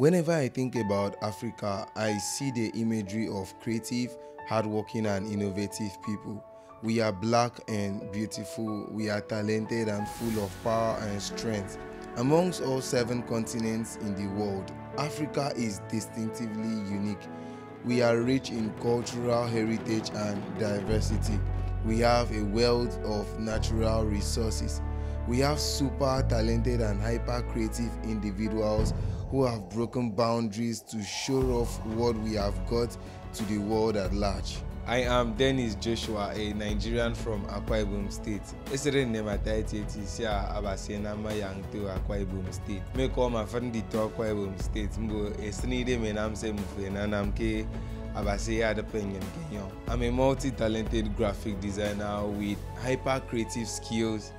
Whenever I think about Africa, I see the imagery of creative, hardworking and innovative people. We are black and beautiful, we are talented and full of power and strength. Amongst all 7 continents in the world, Africa is distinctively unique. We are rich in cultural heritage and diversity. We have a wealth of natural resources. We have super talented and hyper creative individuals who have broken boundaries to show off what we have got to the world at large. I am Dennis Joshua, a Nigerian from Akwa Ibom State. Esere nema taiti tisia abasena mayangto Akwa Ibom State. Me call my friend to Akwa Ibom State. Mbo esnide me namse mufena namke abaseya adepenyen kenyo. I'm a multi-talented graphic designer with hyper creative skills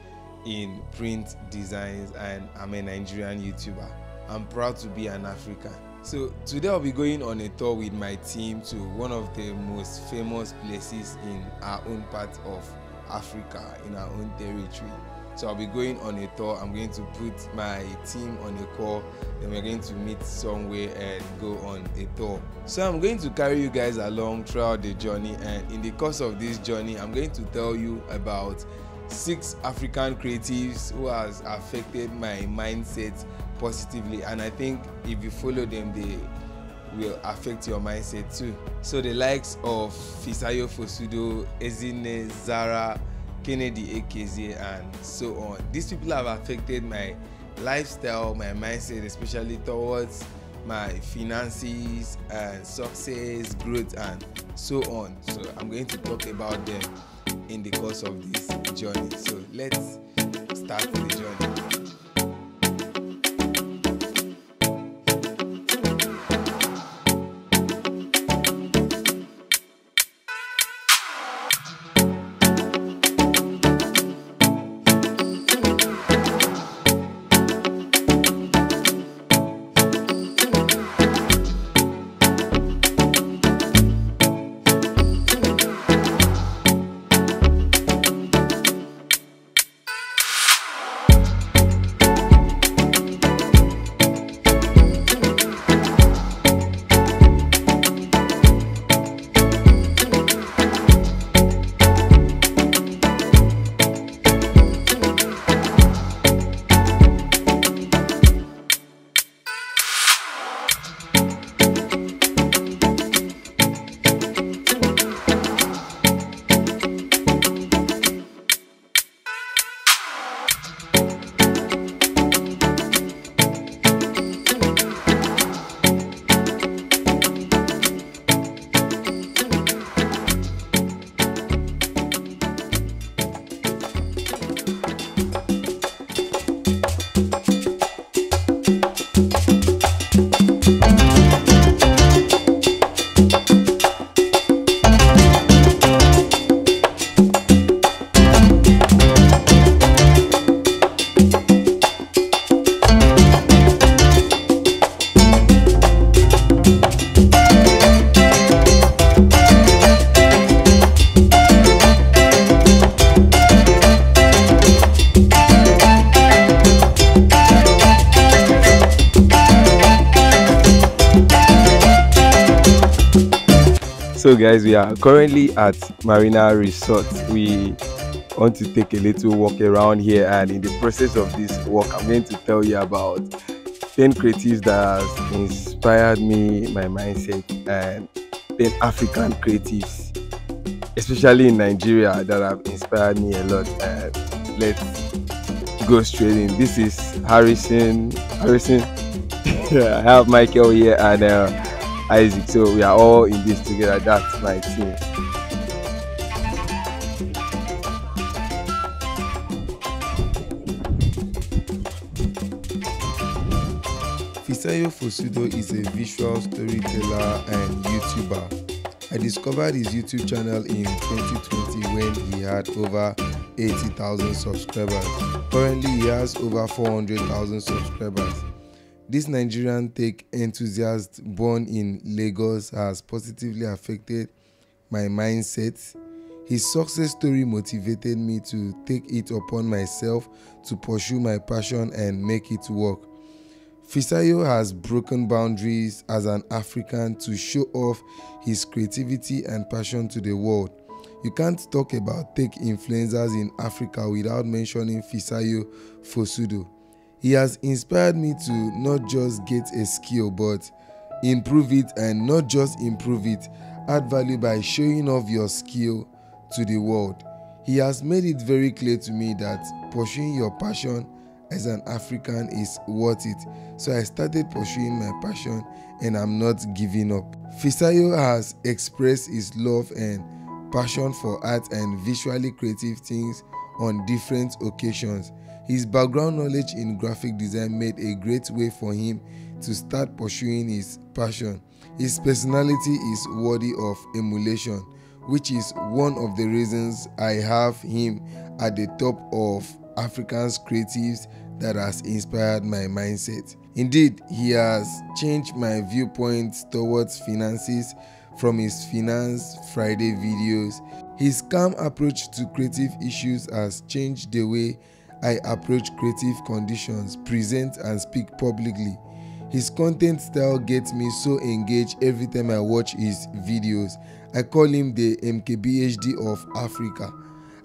in print designs, and I'm a Nigerian YouTuber. I'm proud to be an African. So today I'll be going on a tour with my team to one of the most famous places in our own part of Africa, in our own territory. So I'll be going on a tour. I'm going to put my team on a call, then we're going to meet somewhere and go on a tour. So I'm going to carry you guys along throughout the journey, and in the course of this journey, I'm going to tell you about 6 African creatives who has affected my mindset positively, and I think if you follow them, they will affect your mindset too. So the likes of Fisayo Fosudo, Ezinne Zara, Kennedy Ekezie, and so on. These people have affected my lifestyle, my mindset, especially towards my finances and success, growth, and so on. So I'm going to talk about them in the course of this journey. So let's start the journey. So guys, we are currently at Marina Resort. We want to take a little walk around here, and in the process of this walk, I'm going to tell you about 10 creatives that has inspired me, my mindset, and 10 African creatives, especially in Nigeria, that have inspired me a lot. And let's go straight in. This is Harrison. I have Michael here and Isaac, so we are all in this together. That's my team. Fisayo Fosudo is a visual storyteller and YouTuber. I discovered his YouTube channel in 2020 when he had over 80,000 subscribers. Currently, he has over 400,000 subscribers. This Nigerian tech enthusiast born in Lagos has positively affected my mindset. His success story motivated me to take it upon myself to pursue my passion and make it work. Fisayo has broken boundaries as an African to show off his creativity and passion to the world. You can't talk about tech influencers in Africa without mentioning Fisayo Fosudo. He has inspired me to not just get a skill, but improve it, and not just improve it, add value by showing off your skill to the world. He has made it very clear to me that pursuing your passion as an African is worth it. So I started pursuing my passion and I'm not giving up. Fisayo has expressed his love and passion for art and visually creative things on different occasions. His background knowledge in graphic design made a great way for him to start pursuing his passion. His personality is worthy of emulation, which is one of the reasons I have him at the top of Africans creatives that has inspired my mindset. Indeed, he has changed my viewpoint towards finances from his Finance Friday videos. His calm approach to creative issues has changed the way I approach creative conditions, present and speak publicly. His content style gets me so engaged every time I watch his videos. I call him the MKBHD of Africa.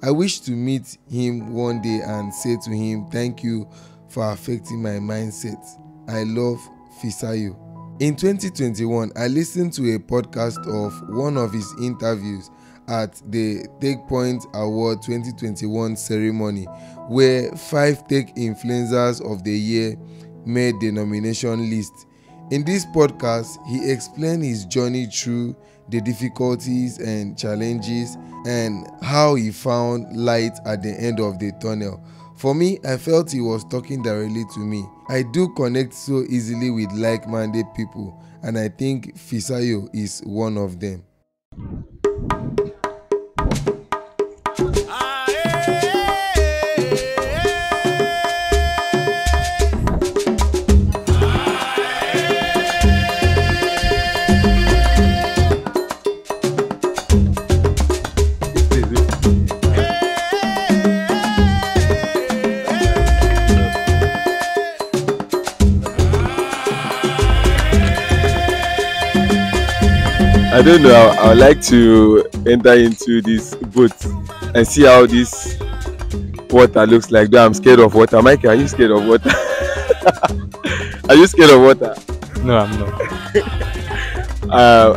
I wish to meet him one day and say to him, thank you for affecting my mindset. I love Fisayo. In 2021, I listened to a podcast of one of his interviews at the Techpoint Award 2021 ceremony, where 5 tech influencers of the year made the nomination list. In this podcast, he explained his journey through the difficulties and challenges and how he found light at the end of the tunnel. For me, I felt he was talking directly to me. I do connect so easily with like-minded people, and I think Fisayo is one of them. I don't know, I would like to enter into this boat and see how this water looks like. Though I'm scared of water. Michael, are you scared of water? Are you scared of water? No, I'm not.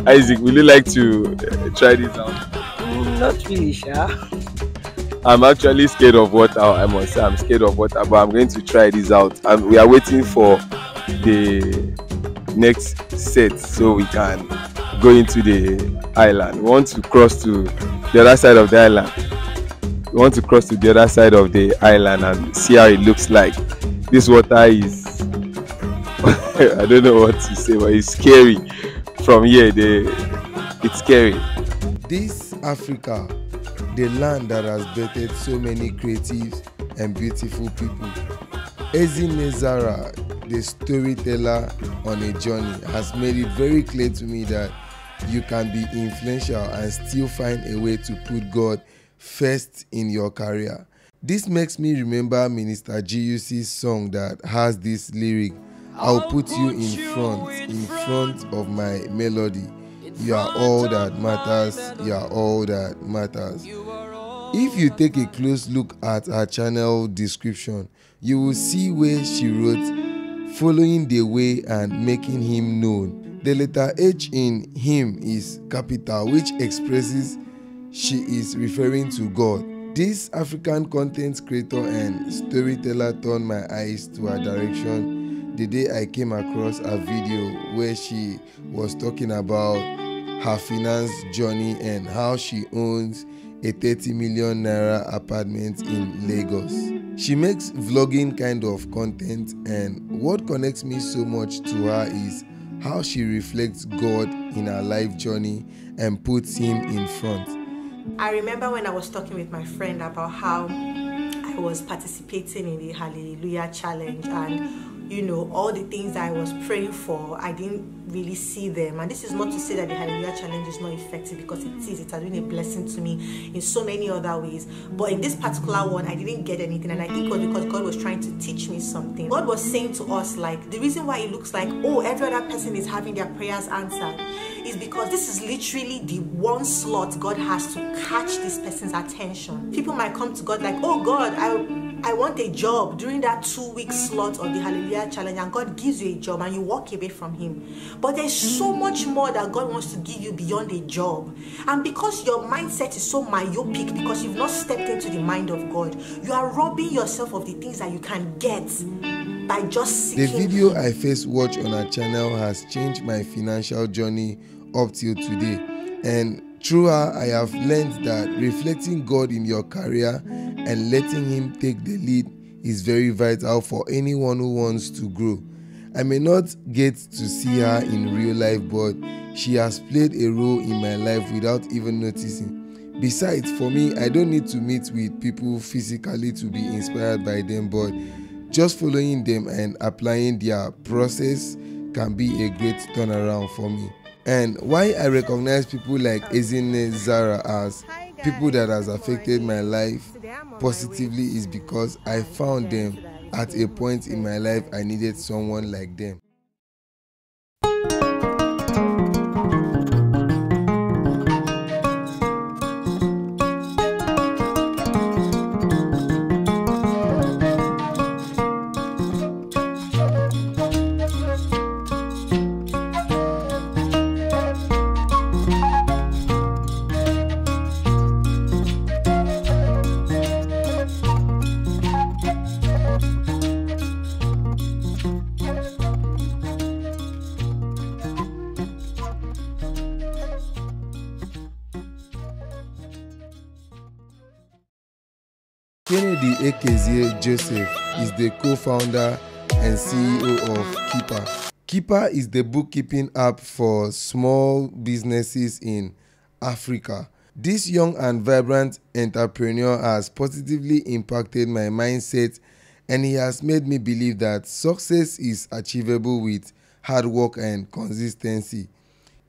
Isaac, would you like to try this out? Not really sure. I'm actually scared of water. I must say I'm scared of water, but I'm going to try this out. We are waiting for the next set so we can go into the island. We want to cross to the other side of the island. We want to cross to the other side of the island and see how it looks like. This water is I don't know what to say, but it's scary. From here, it's scary. This Africa, the land that has birthed so many creatives and beautiful people. Ezinne Zara, the storyteller on a journey, has made it very clear to me that you can be influential and still find a way to put God first in your career. This makes me remember Minister GUC's song that has this lyric, I'll put you in front of my melody. You are all that matters, you are all that matters. If you take a close look at her channel description, you will see where she wrote, following the way and making him known. The letter H in him is capital, which expresses she is referring to God. This African content creator and storyteller turned my eyes to her direction the day I came across a video where she was talking about her finance journey and how she owns a 30 million naira apartment in Lagos. She makes vlogging kind of content, and what connects me so much to her is how she reflects God in her life journey and puts him in front. I remember when I was talking with my friend about how I was participating in the Hallelujah Challenge, and you know, all the things that I was praying for, I didn't really see them. And this is not to say that the Hallelujah Challenge is not effective, because it is. It has been a blessing to me in so many other ways. But in this particular one, I didn't get anything. And I think it was because God was trying to teach me something. God was saying to us, like, the reason why it looks like, oh, every other person is having their prayers answered, is because this is literally the one slot God has to catch this person's attention. People might come to God like, oh God, I want a job during that 2-week slot of the Hallelujah Challenge, and God gives you a job and you walk away from Him. But there's so much more that God wants to give you beyond a job. And because your mindset is so myopic, because you've not stepped into the mind of God, you are robbing yourself of the things that you can get by just seeking. The video I first watched on our channel has changed my financial journey up till today. And through her, I have learned that reflecting God in your career and letting Him take the lead is very vital for anyone who wants to grow. I may not get to see her in real life, but she has played a role in my life without even noticing. Besides, for me, I don't need to meet with people physically to be inspired by them, but just following them and applying their process can be a great turnaround for me. And why I recognize people like Ezinne Zara as people that has affected my life positively is because I found them at a point in my life I needed someone like them. Kennedy Ekezie Joseph is the co-founder and CEO of Kippa. Kippa is the bookkeeping app for small businesses in Africa. This young and vibrant entrepreneur has positively impacted my mindset, and he has made me believe that success is achievable with hard work and consistency.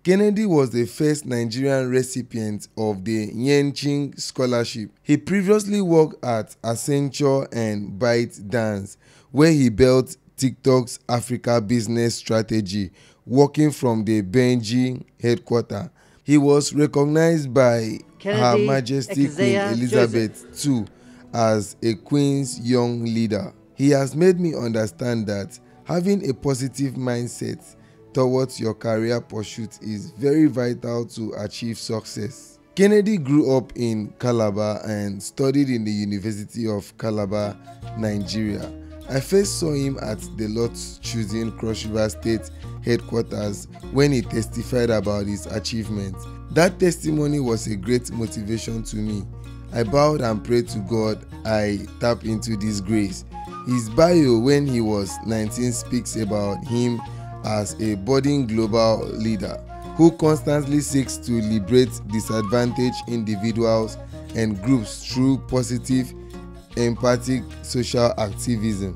Kennedy was the first Nigerian recipient of the Yenching Scholarship. He previously worked at Accenture and ByteDance, where he built TikTok's Africa business strategy, working from the Beijing headquarters. He was recognized by Her Majesty Queen Elizabeth II as a Queen's young leader. He has made me understand that having a positive mindset towards your career pursuit is very vital to achieve success. Kennedy grew up in Calabar and studied in the University of Calabar, Nigeria. I first saw him at the Lord's Choosing Cross River State headquarters when he testified about his achievements. That testimony was a great motivation to me. I bowed and prayed to God, I tap into this grace. His bio when he was 19 speaks about him as a budding global leader who constantly seeks to liberate disadvantaged individuals and groups through positive, empathic social activism.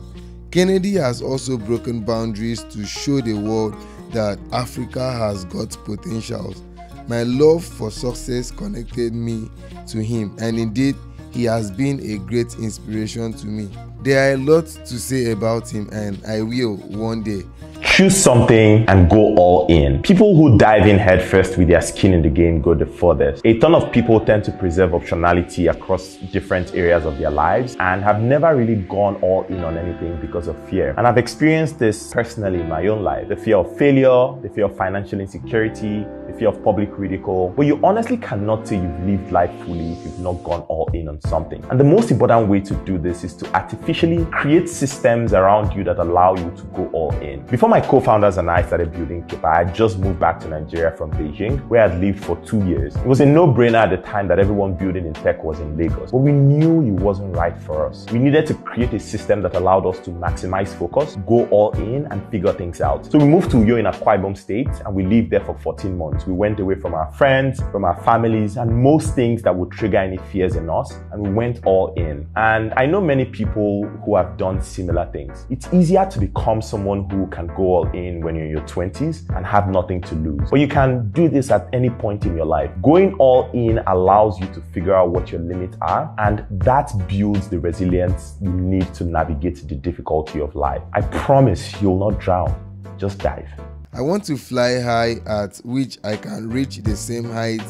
Kennedy has also broken boundaries to show the world that Africa has got potentials. My love for success connected me to him, and indeed, he has been a great inspiration to me. There are a lot to say about him, and I will one day. Choose something and go all in. People who dive in headfirst with their skin in the game go the furthest. A ton of people tend to preserve optionality across different areas of their lives and have never really gone all in on anything because of fear. And I've experienced this personally in my own life. The fear of failure, the fear of financial insecurity, the fear of public ridicule. But you honestly cannot say you've lived life fully if you've not gone all in on something. And the most important way to do this is to artificially create systems around you that allow you to go all in. Before my co-founders and I started building Kippa, I just moved back to Nigeria from Beijing, where I'd lived for 2 years. It was a no-brainer at the time that everyone building in tech was in Lagos, but we knew it wasn't right for us. We needed to create a system that allowed us to maximize focus, go all in, and figure things out. So we moved to Uyo in Akwa Ibom State, and we lived there for 14 months. We went away from our friends, from our families, and most things that would trigger any fears in us, and we went all in. And I know many people who have done similar things. It's easier to become someone who can go all in when you're in your 20s and have nothing to lose. But you can do this at any point in your life. Going all in allows you to figure out what your limits are, and that builds the resilience you need to navigate the difficulty of life. I promise you'll not drown, just dive. I want to fly high at which I can reach the same height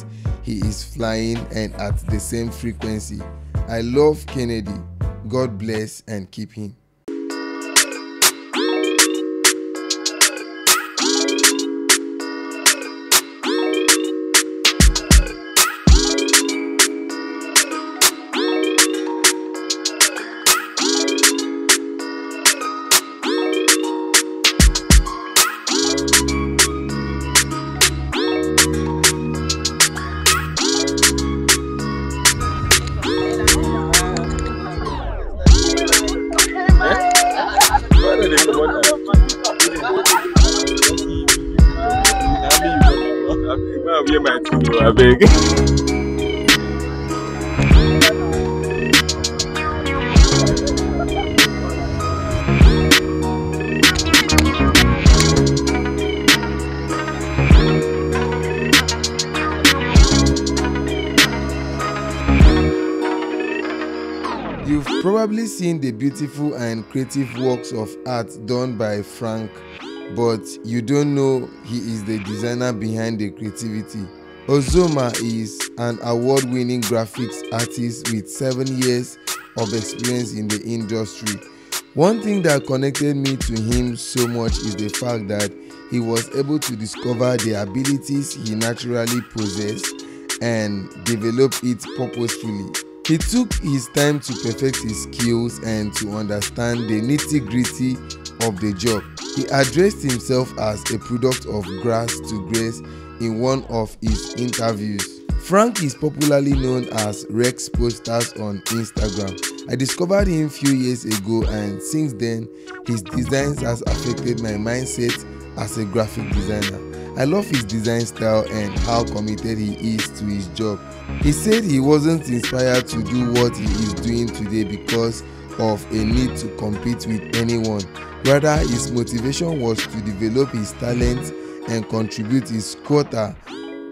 he is flying and at the same frequency. I love Kennedy. God bless and keep him. You've probably seen the beautiful and creative works of art done by Frank, but you don't know he is the designer behind the creativity. Ozoma is an award-winning graphics artist with 7 years of experience in the industry. One thing that connected me to him so much is the fact that he was able to discover the abilities he naturally possessed and develop it purposefully. He took his time to perfect his skills and to understand the nitty-gritty of the job. He addressed himself as a product of grass to grace in one of his interviews. Frank is popularly known as Rex Posters on Instagram. I discovered him a few years ago, and since then, his designs has affected my mindset as a graphic designer. I love his design style and how committed he is to his job. He said he wasn't inspired to do what he is doing today because of a need to compete with anyone. Rather, his motivation was to develop his talent and contribute his quota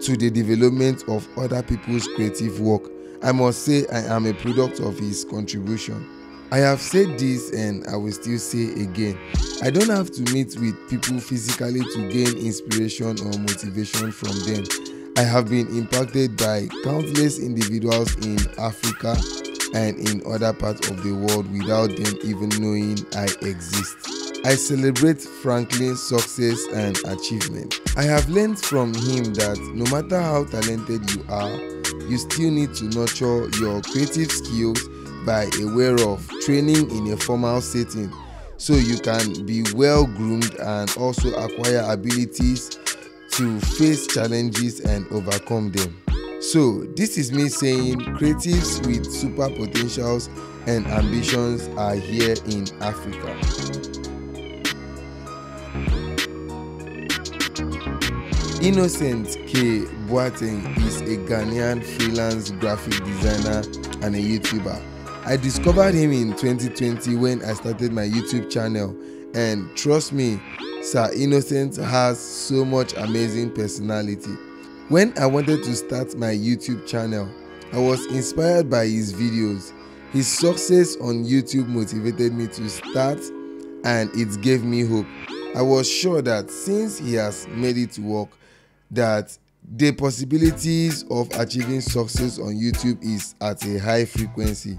to the development of other people's creative work. I must say I am a product of his contribution. I have said this and I will still say again, I don't have to meet with people physically to gain inspiration or motivation from them. I have been impacted by countless individuals in Africa and in other parts of the world without them even knowing I exist. I celebrate Franklin's success and achievement. I have learned from him that no matter how talented you are, you still need to nurture your creative skills by aware of training in a formal setting so you can be well-groomed and also acquire abilities to face challenges and overcome them. So, this is me saying creatives with super potentials and ambitions are here in Africa. Innocent K. Boateng is a Ghanaian freelance graphic designer and a YouTuber. I discovered him in 2020 when I started my YouTube channel, and trust me, Sir Innocent has so much amazing personality. When I wanted to start my YouTube channel, I was inspired by his videos. His success on YouTube motivated me to start, and it gave me hope. I was sure that since he has made it work, that the possibilities of achieving success on YouTube is at a high frequency.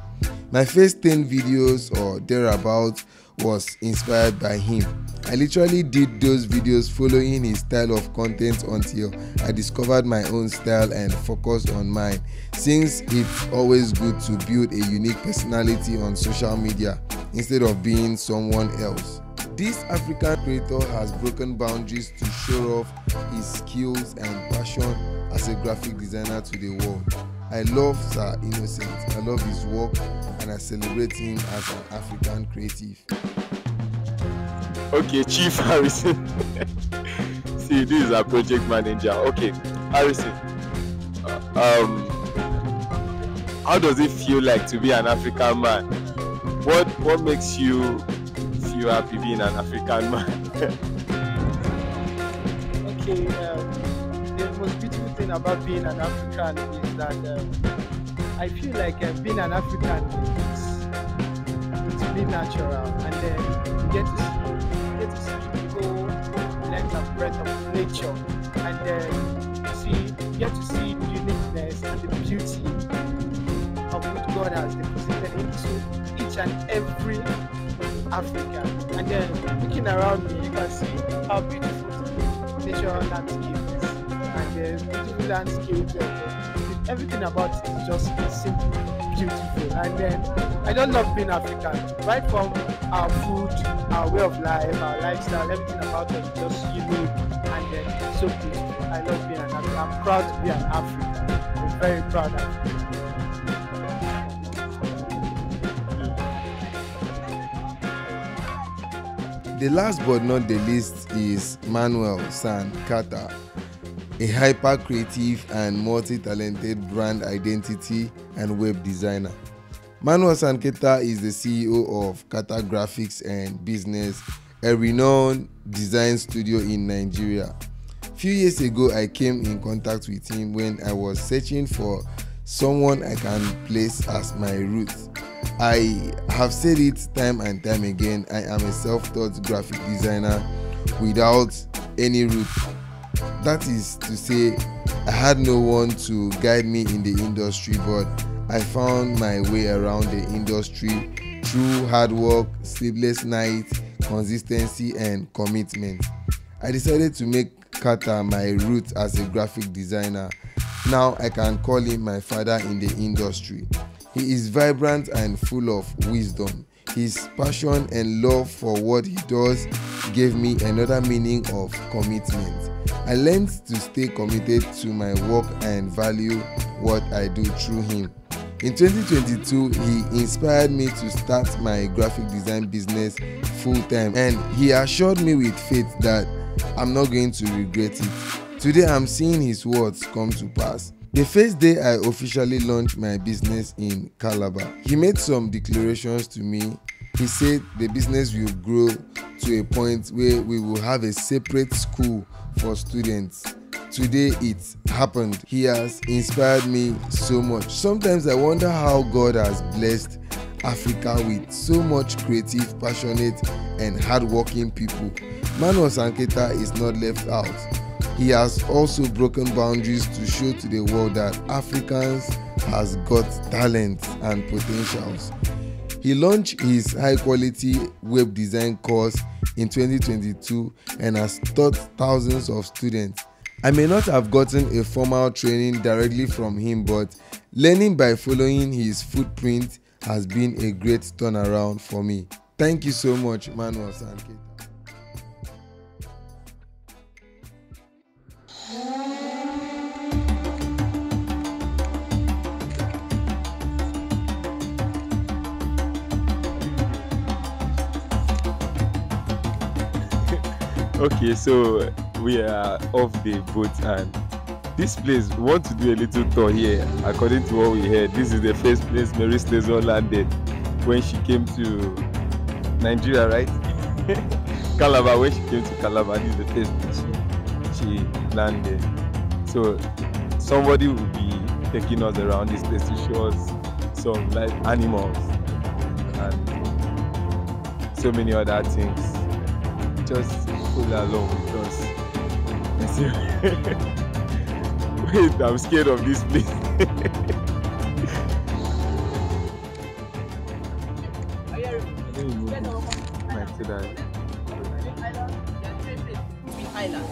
My first 10 videos or thereabouts was inspired by him. I literally did those videos following his style of content until I discovered my own style and focused on mine, since it's always good to build a unique personality on social media instead of being someone else. This African creator has broken boundaries to show off his skills and passion as a graphic designer to the world. I love Sir Innocent, I love his work, and I celebrate him as an African creative. Okay, Chief Harrison. See, this is our project manager. Okay, Harrison, how does it feel like to be an African man? What makes you feel happy being an African man? Okay, the most beautiful thing about being an African is that I feel like being an African is to be natural, and then you get to see people length and breadth of nature, and then you get to see the uniqueness and the beauty of what God has deposited into each and every Africa. And then looking around me, you can see how beautiful natural landscape is, and the beautiful landscape, everything about it is just simple, beautiful. And then I don't love being African, right from our food, our way of life, our lifestyle, everything about it is just unique, and then it's so beautiful. I love being an African. I'm proud to be an African. I'm very proud of it. The last but not the least is Manuel Sankara, a hyper-creative and multi-talented brand identity and web designer. Manuel Sankara is the CEO of Kata Graphics and Business, a renowned design studio in Nigeria. A few years ago, I came in contact with him when I was searching for someone I can place as my roots. I have said it time and time again, I am a self-taught graphic designer without any roots. That is to say, I had no one to guide me in the industry, but I found my way around the industry through hard work, sleepless nights, consistency and commitment. I decided to make Kata my roots as a graphic designer. Now I can call him my father in the industry. He is vibrant and full of wisdom. His passion and love for what he does gave me another meaning of commitment. I learned to stay committed to my work and value what I do through him. In 2022, he inspired me to start my graphic design business full-time, and he assured me with faith that I'm not going to regret it. Today, I'm seeing his words come to pass. The first day I officially launched my business in Calabar, he made some declarations to me. He said the business will grow to a point where we will have a separate school for students. Today it's happened. He has inspired me so much. Sometimes I wonder how God has blessed Africa with so much creative, passionate, and hardworking people. Manuel Sankara is not left out. He has also broken boundaries to show to the world that Africans has got talents and potentials. He launched his high-quality web design course in 2022 and has taught thousands of students. I may not have gotten a formal training directly from him, but learning by following his footprint has been a great turnaround for me. Thank you so much, Manuel Sankara. Okay, so we are off the boat, and this place, we want to do a little tour here. According to what we heard, this is the first place Mary Slessor landed when she came to Nigeria, right? Calabar, when she came to Calabar, this is the first place she landed. So somebody will be taking us around this place to show us some live animals and so many other things. Just pull along with us. Wait, I'm scared of this place.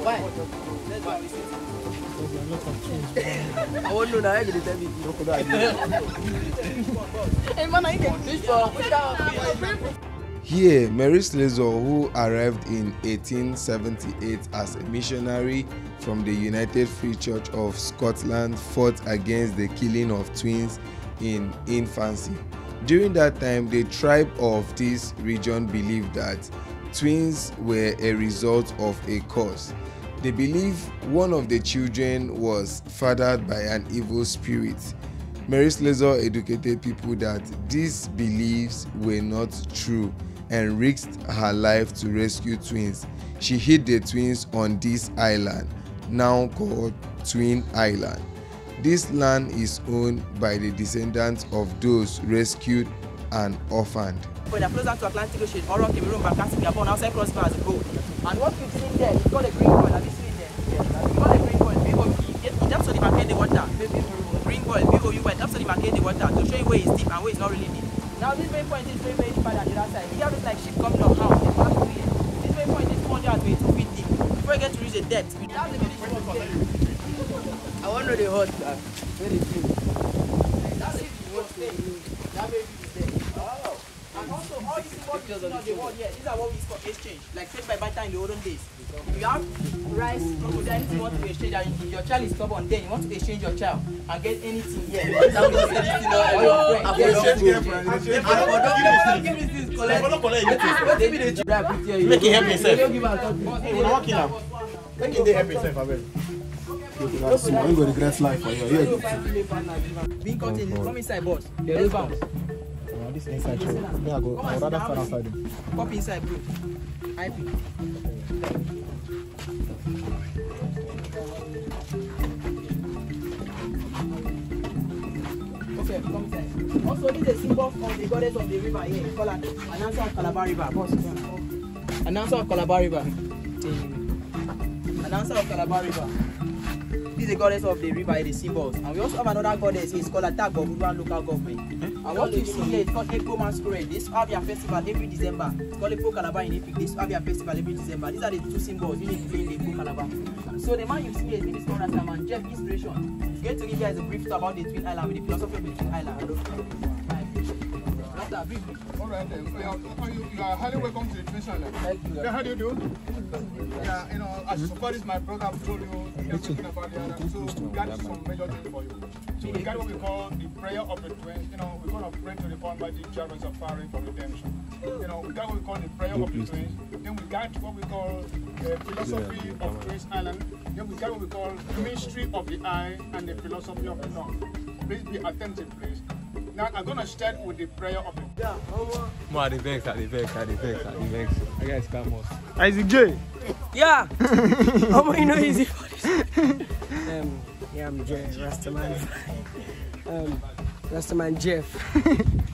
Why? Here, Mary Slessor, who arrived in 1878 as a missionary from the United Free Church of Scotland, fought against the killing of twins in infancy. During that time, the tribe of this region believed that twins were a result of a curse. They believed one of the children was fathered by an evil spirit. Mary Slessor educated people that these beliefs were not true and risked her life to rescue twins. She hid the twins on this island, now called Twin Island. This land is owned by the descendants of those rescued and orphaned. When they flows down to Atlantic Ocean, Oro, Cameroon, Bakassi, Gabon, outside cross bars go. And what you see there, it's called a green oil. Have you seen there? It's called a green oil. That's what they market the water. Green oil, B-O-U-L. That's what they market the water to show you where it's deep and where it's not really deep. Now this main point is very, very deep at the other side. Here it's like ship coming up house. This main point is 422 feet deep. Before you get to reach the depth, you have to finish the water. I want to know the hot where they feel. That's it. You want to stay. That may be the day. Oh. And also, all these what you see on the world here, these are what we call exchange, like said by Bata in the olden days. You have rice, crocodiles, you want to exchange, and your child is stubborn, then you want to exchange your child and get anything here. That means anything or your friend. Make it help yourself. Make it help yourself. I'm going to regret life for you. Being caught in come inside, boss. Let's bounce. This inside show. There I go. I'd rather stand outside them. Pop inside, bro. I pick. Okay, come inside. Also, this is a symbol of the goddess of the river here. It's called Anansi of Calabar River. Boss, Anansi of Calabar River. Anansi of Calabar River. This is the goddess of the river here, the symbols. And we also have another goddess here. It's called Atah Goburuan local government. And what you see here is called Epo Masquerade. This have your festival every December. It's called Epo Calaba in Epic. This have your festival every December. These are the two symbols you need to play in Epo Calaba. So the man you see here is this corner man, Jeff Inspiration. He's going to give you guys a brief talk about the Twin Island with the philosophy of the Twin Island. After briefly. Alright then. You are highly welcome to the Twin Island. Thank you. Yeah, how do you do? Yeah, you know, as far as my brother told you, he has talking about the island. So we got some major things for you. So we got what we call the prayer of the twins. You know, we call a prayer to the Almighty Jehovah Sapphire for redemption. You know, we got what we call the prayer of the twins. Then we got what we call the philosophy of Twin Island. Then we got what we call the mystery of the eye and the philosophy of the north. Please be attentive, please. Now I'm gonna start with the prayer of the yeah. More the vex. I guess come on. Isaac J. Yeah. Oh, you know easy for this. Yeah, I'm Jay Rastaman. Rastaman Jeff.